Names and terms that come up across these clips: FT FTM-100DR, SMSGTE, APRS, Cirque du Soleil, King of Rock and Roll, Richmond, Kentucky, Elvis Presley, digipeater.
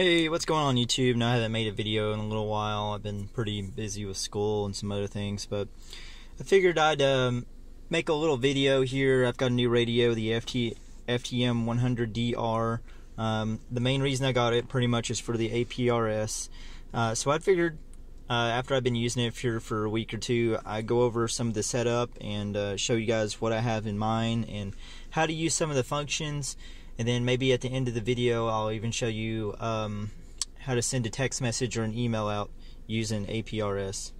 Hey, what's going on YouTube? Now I haven't made a video in a little while. I've been pretty busy with school and some other things, but I figured I'd make a little video here. I've got a new radio, the FT FTM-100DR. The main reason I got it pretty much is for the APRS. So I figured after I've been using it here for a week or two, I'd go over some of the setup and show you guys what I have in mine and how to use some of the functions. And then maybe at the end of the video, I'll even show you how to send a text message or an email out using APRS.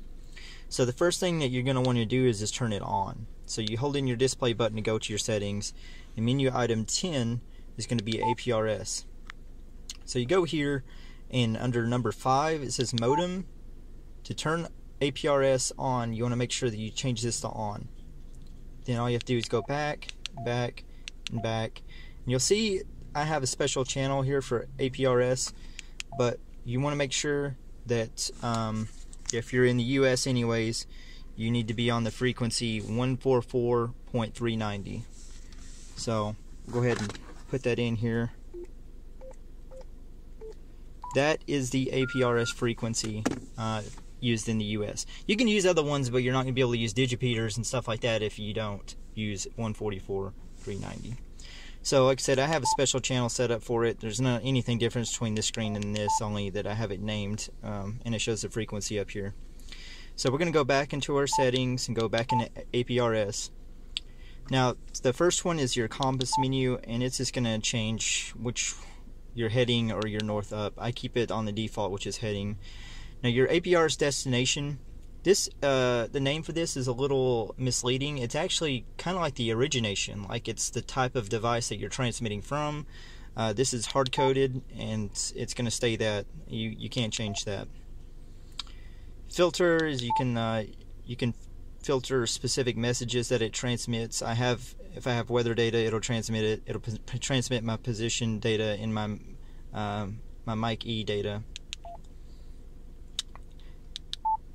So the first thing that you're going to want to do is just turn it on. So you hold in your display button to go to your settings, and menu item 10 is going to be APRS. So you go here, and under number 5, it says modem. To turn APRS on, you want to make sure that you change this to on. Then all you have to do is go back, back, and back. You'll see I have a special channel here for APRS, but you want to make sure that if you're in the US anyways, you need to be on the frequency 144.390. So go ahead and put that in here. That is the APRS frequency used in the US. You can use other ones, but you're not going to be able to use digipeters and stuff like that if you don't use 144.390. So like I said, I have a special channel set up for it. There's not anything different between this screen and this, only that I have it named, and it shows the frequency up here. So we're going to go back into our settings and go back into APRS. Now, the first one is your compass menu, and it's just going to change which your heading or your north up. I keep it on the default, which is heading. Now, your APRS destination. This, the name for this is a little misleading. It's actually kind of like the origination, like it's the type of device that you're transmitting from. This is hard-coded, and it's going to stay that. You can't change that. Filters, you can filter specific messages that it transmits. If I have weather data, it'll transmit it. It'll transmit my position data and my mic E data.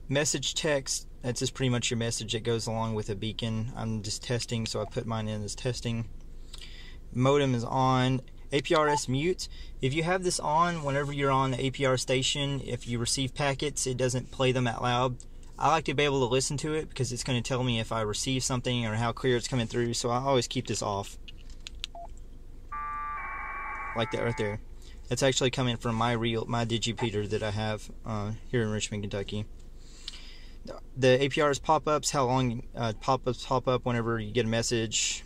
Message text, that's just pretty much your message that goes along with a beacon. I'm just testing, so I put mine in as testing. Modem is on. APRS mute. If you have this on, whenever you're on the APR station, if you receive packets, it doesn't play them out loud. I like to be able to listen to it because it's going to tell me if I receive something or how clear it's coming through, so I always keep this off. Like that right there. That's actually coming from my digipeater that I have here in Richmond, Kentucky. The APRS pop-ups, how long pop-ups pop up whenever you get a message.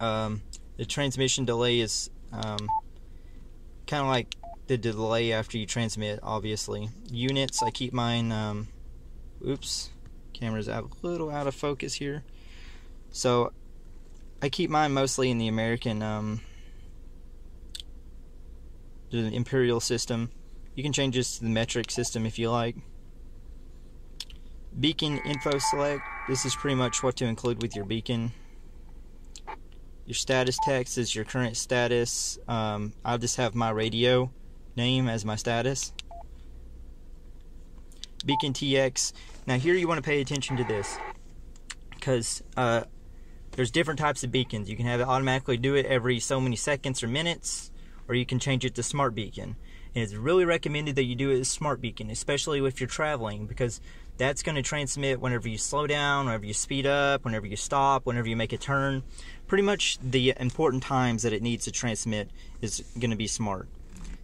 The transmission delay is kind of like the delay after you transmit, obviously. Units, I keep mine, oops, camera's a little out of focus here. So I keep mine mostly in the American, the imperial system. You can change this to the metric system if you like. Beacon info select, this is pretty much what to include with your beacon. Your status text is your current status. I'll just have my radio name as my status. Beacon TX. Now here you want to pay attention to this because there's different types of beacons. You can have it automatically do it every so many seconds or minutes, or you can change it to smart beacon. And it's really recommended that you do it as smart beacon, especially if you're traveling, because that's going to transmit whenever you slow down, whenever you speed up, whenever you stop, whenever you make a turn. Pretty much the important times that it needs to transmit is going to be smart.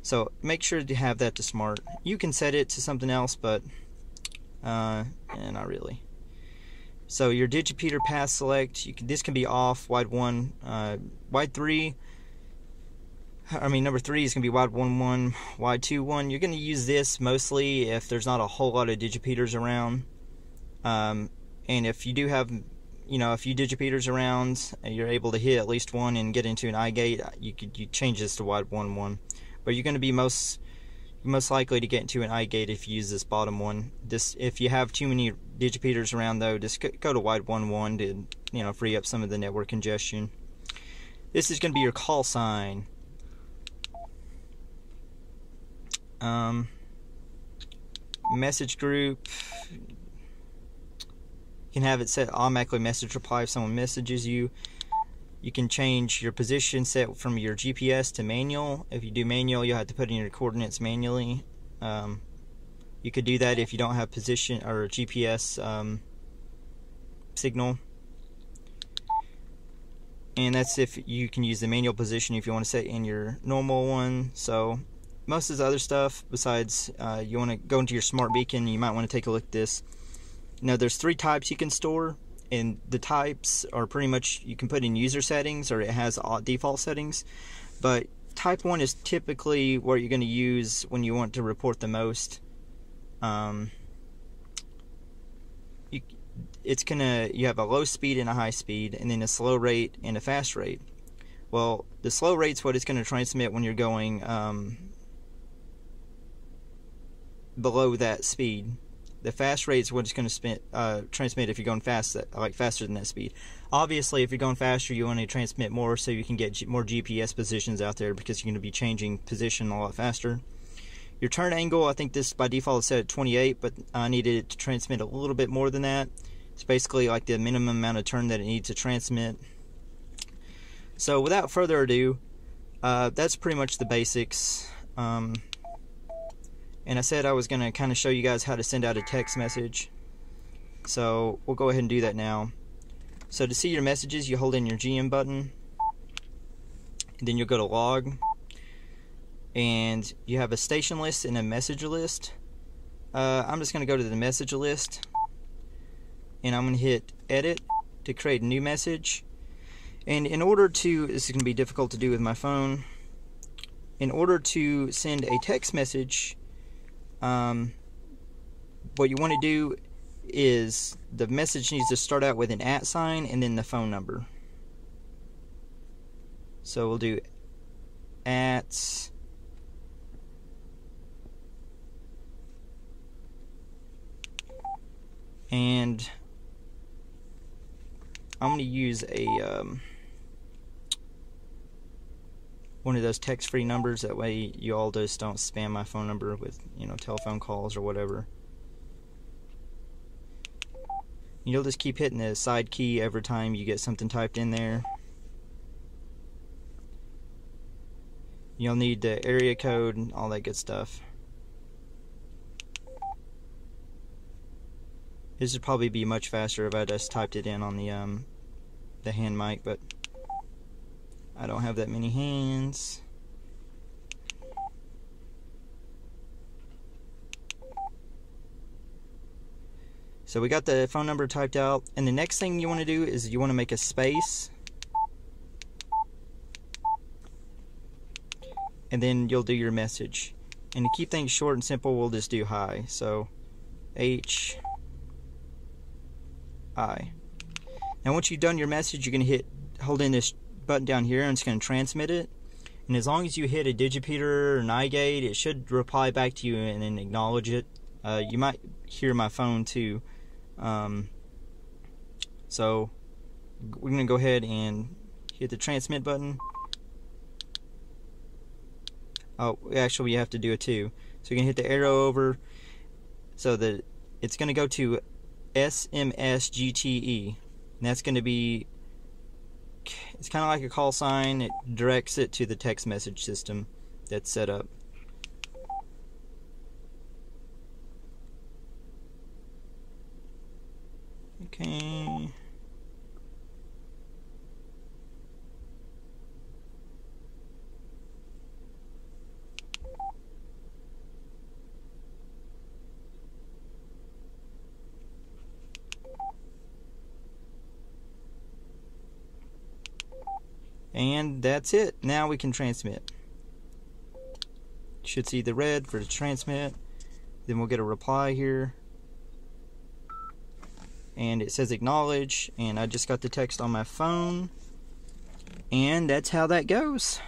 So make sure to have that to smart. You can set it to something else, but not really. So your digipeater path select, this can be off, wide 1, wide 3. I mean, number 3 is going to be wide 1-1, wide 2-1. You're going to use this mostly if there's not a whole lot of digipeters around. And if you do have, you know, a few digipeters around, and you're able to hit at least one and get into an I gate, you change this to wide 1-1. But you're going to be most likely to get into an I gate if you use this bottom one. If you have too many digipeters around, though, just go to wide 1-1 to, you know, free up some of the network congestion. This is going to be your call sign. Message group, you can have it set automatically message reply if someone messages you. You can change your position set from your GPS to manual. If you do manual, you'll have to put in your coordinates manually. You could do that if you don't have position or GPS signal. And that's if you can use the manual position if you want to set in your normal one. So most of the other stuff, besides you want to go into your smart beacon, you might want to take a look at this. Now there's 3 types you can store, and the types are pretty much you can put in user settings or it has default settings. But type 1 is typically what you're going to use when you want to report the most. You have a low speed and a high speed, and then a slow rate and a fast rate. Well, the slow rate's what it's going to transmit when you're going below that speed. The fast rate's what it's going to transmit if you're going fast, like faster than that speed. Obviously, if you're going faster, you want to transmit more so you can get more GPS positions out there because you're going to be changing position a lot faster. Your turn angle, I think this by default is set at 28, but I needed it to transmit a little bit more than that. It's basically like the minimum amount of turn that it needs to transmit. So without further ado, that's pretty much the basics. And I said I was going to kind of show you guys how to send out a text message. So we'll go ahead and do that now. So to see your messages, you hold in your GM button. And then you'll go to log. And you have a station list and a message list. I'm just going to go to the message list, and I'm going to hit edit to create a new message. And in order to, this is going to be difficult to do with my phone, in order to send a text message, what you want to do is the message needs to start out with an @ sign and then the phone number. So we'll do @ and I'm going to use a one of those text-free numbers. That way, you all just don't spam my phone number with telephone calls or whatever. And you'll just keep hitting the side key every time you get something typed in there. You'll need the area code and all that good stuff. This would probably be much faster if I just typed it in on the hand mic, but I don't have that many hands. So we got the phone number typed out, and the next thing you want to do is you want to make a space, and then you'll do your message. And to keep things short and simple, we'll just do hi. So H. Hi. Now once you've done your message, you're going to hold in this button down here, and it's going to transmit it. And as long as you hit a digipeater or nigate, it should reply back to you and then acknowledge it. You might hear my phone too. So we're going to go ahead and hit the transmit button. Oh, actually we have to do it too. So you're going to hit the arrow over so that it's going to go to SMSGTE, and that's going to be, it's kind of like a call sign. It directs it to the text message system that's set up. Okay. And that's it. Now we can transmit. Should see the red for the transmit. Then we'll get a reply here. And it says acknowledge. And I just got the text on my phone. And that's how that goes.